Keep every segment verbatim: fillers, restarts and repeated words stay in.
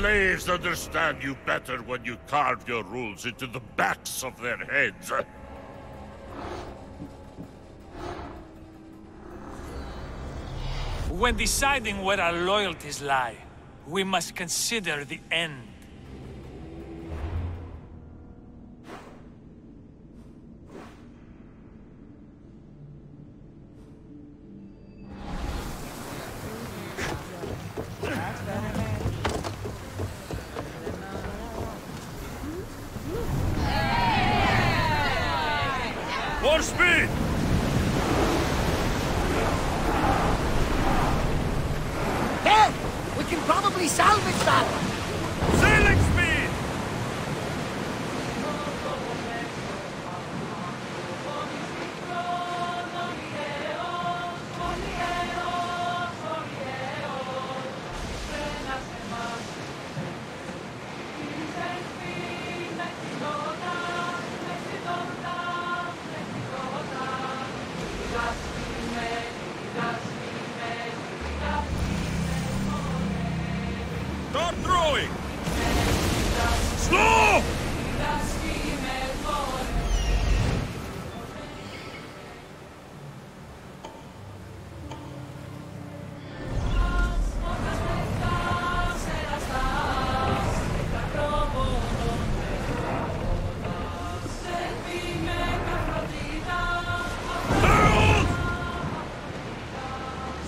slaves understand you better when you carve your rules into the backs of their heads. When deciding where our loyalties lie, we must consider the end. More speed! There! We can probably salvage that! Sailing speed! Start throwing! Slow!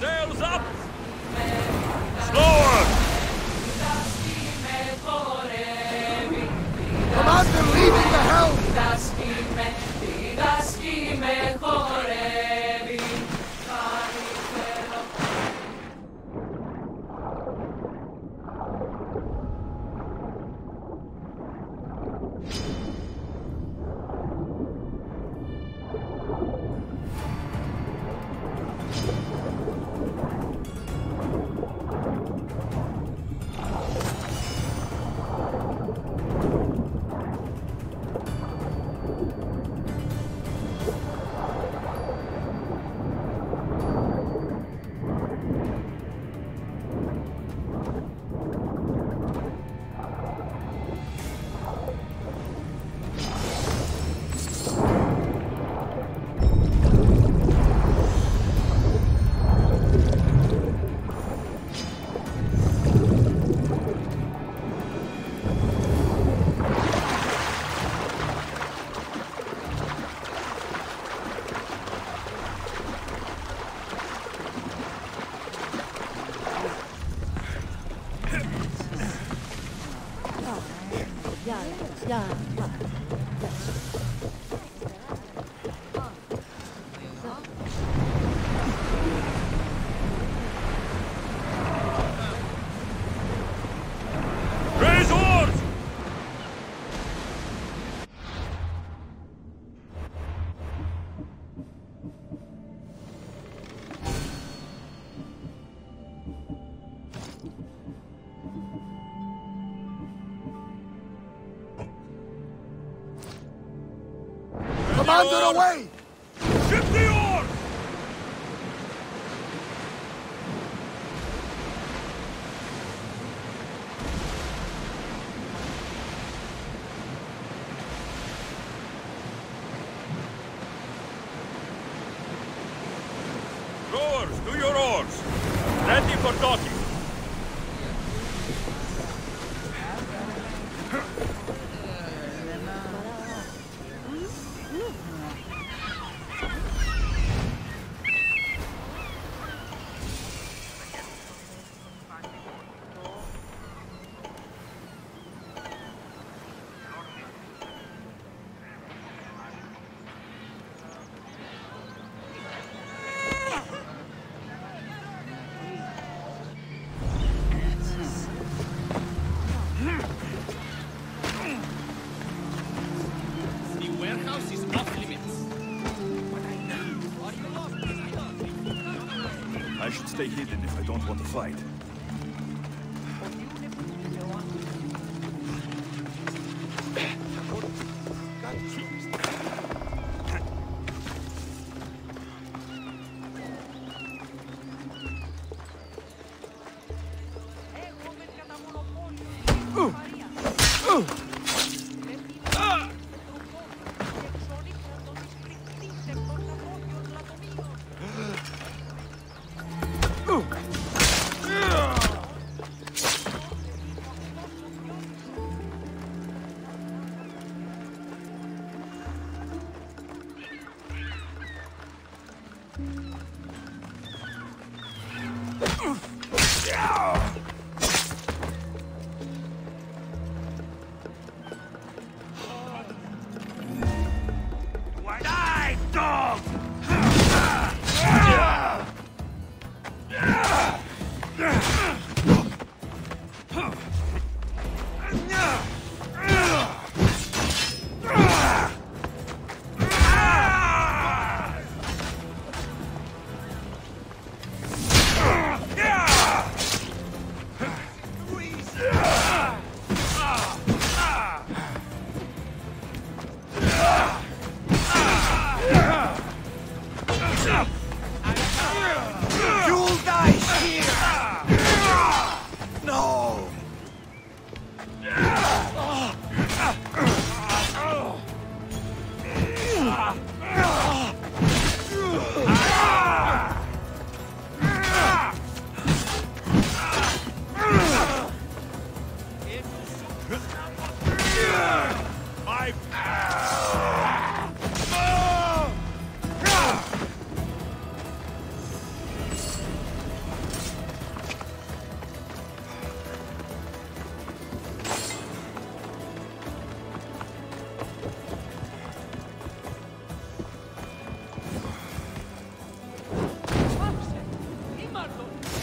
Sails up! Slower! Commander, leaving the helm! Yeah, yeah, yeah. Raise oars! Commander, away! Ship the oars! Rowers, do your oars! Ready for docking! I should stay hidden if I don't want to fight.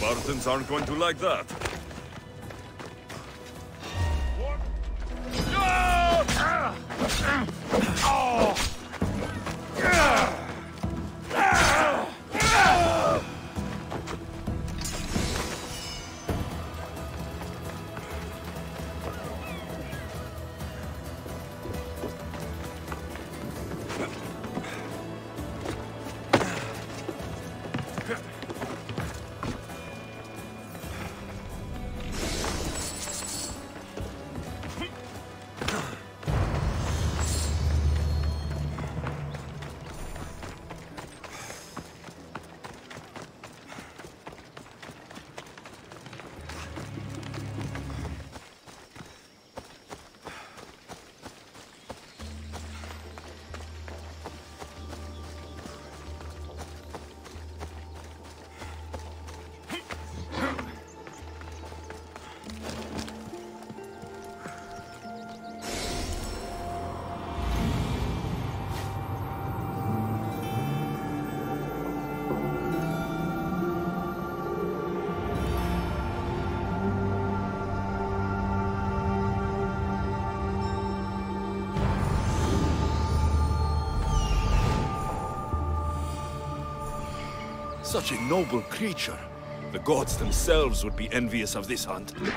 Martins aren't going to like that. Such a noble creature. The gods themselves would be envious of this hunt. Yeah.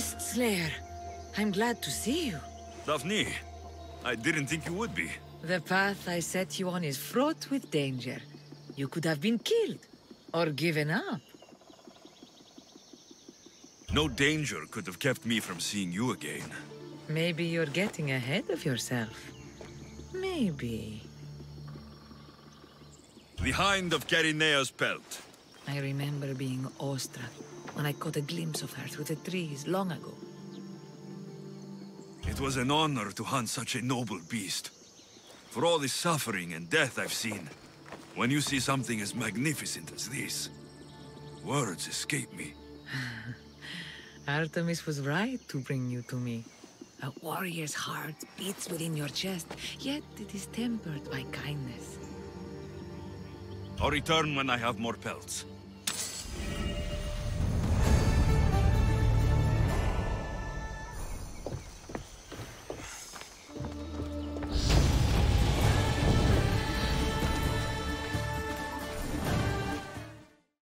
Beast Slayer, I'm glad to see you. Daphne, I didn't think you would be. The path I set you on is fraught with danger. You could have been killed, or given up. No danger could have kept me from seeing you again. Maybe you're getting ahead of yourself. Maybe. The Hind of Carinea's Pelt. I remember being awestruck when I caught a glimpse of her through the trees long ago. It was an honor to hunt such a noble beast. For all the suffering and death I've seen, when you see something as magnificent as this, words escape me. Artemis was right to bring you to me. A warrior's heart beats within your chest, yet it is tempered by kindness. I'll return when I have more pelts.